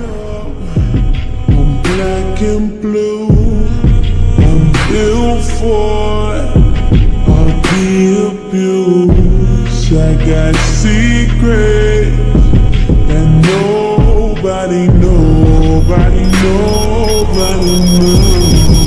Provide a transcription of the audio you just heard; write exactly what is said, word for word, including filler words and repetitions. I'm black and blue, I'm ill for I'll be abused. I got secrets that nobody, nobody, nobody knows.